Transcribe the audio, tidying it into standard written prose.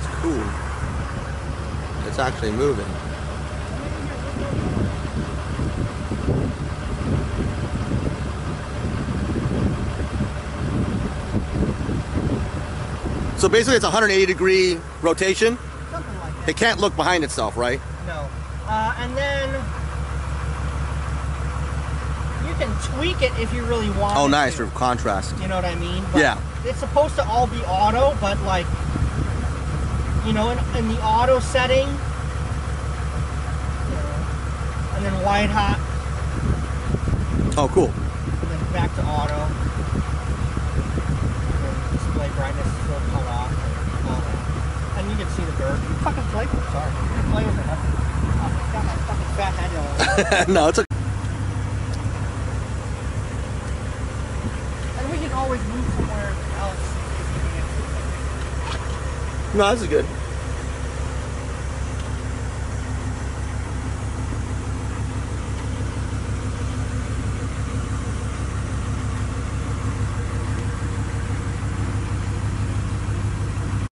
Oh, it's cool. It's actually moving. So basically it's a 180-degree rotation? Something like that. It can't look behind itself, right? No. And then you can tweak it if you really want to. Oh, nice, for contrast. You know what I mean? But yeah. It's supposed to all be auto, but like, you know, in the auto setting, and then white hot. Oh, cool. And then back to auto. Brightness is still cut off, and you can see the bird. You fucking play with it, sorry. You play with it. I've got my fucking fat head on. No, it's okay. And we can always move somewhere else. No, this is good.